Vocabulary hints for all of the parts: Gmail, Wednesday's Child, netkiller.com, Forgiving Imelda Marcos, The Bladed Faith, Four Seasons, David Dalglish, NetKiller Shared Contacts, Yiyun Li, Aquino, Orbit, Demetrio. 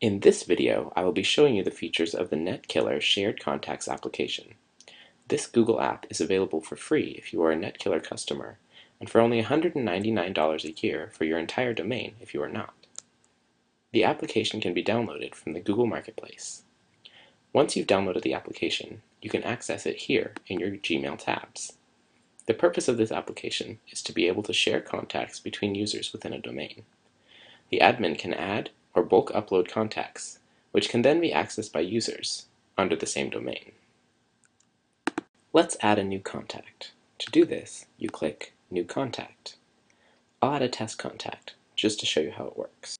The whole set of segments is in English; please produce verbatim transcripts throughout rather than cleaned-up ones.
In this video, I will be showing you the features of the NetKiller Shared Contacts application. This Google app is available for free if you are a NetKiller customer, and for only one hundred ninety-nine dollars a year for your entire domain if you are not. The application can be downloaded from the Google Marketplace. Once you've downloaded the application, you can access it here in your Gmail tabs. The purpose of this application is to be able to share contacts between users within a domain. The admin can add, or bulk upload contacts, which can then be accessed by users under the same domain. Let's add a new contact. To do this, you click New Contact. I'll add a test contact just to show you how it works.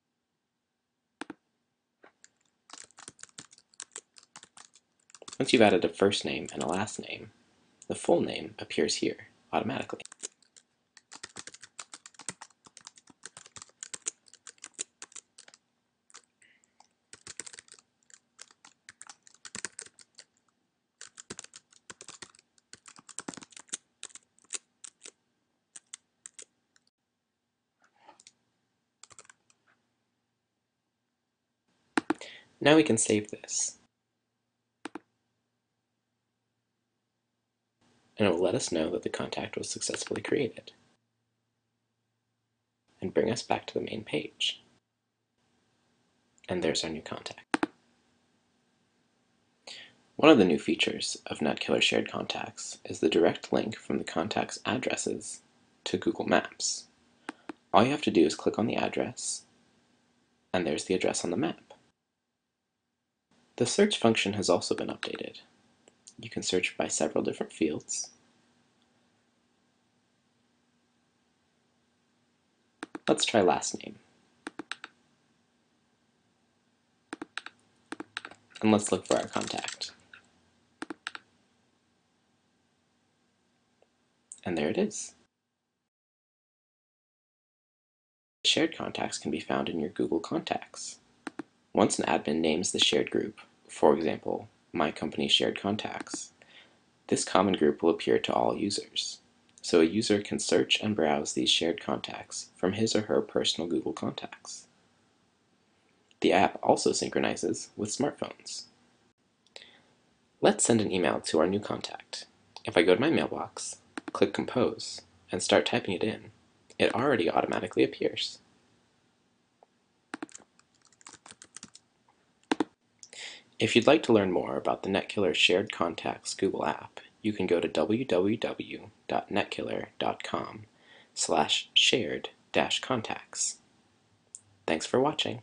Once you've added a first name and a last name, the full name appears here automatically. Now we can save this, and it will let us know that the contact was successfully created, and bring us back to the main page. And there's our new contact. One of the new features of NetKiller Shared Contacts is the direct link from the contact's addresses to Google Maps. All you have to do is click on the address, and there's the address on the map. The search function has also been updated. You can search by several different fields. Let's try last name. And let's look for our contact. And there it is. Shared contacts can be found in your Google Contacts. Once an admin names the shared group, for example, My Company Shared Contacts, this common group will appear to all users. So a user can search and browse these shared contacts from his or her personal Google Contacts. The app also synchronizes with smartphones. Let's send an email to our new contact. If I go to my mailbox, click Compose, and start typing it in, it already automatically appears. If you'd like to learn more about the NetKiller Shared Contacts Google app, you can go to w w w dot netkiller dot com slash shared dash contacts. Thanks for watching.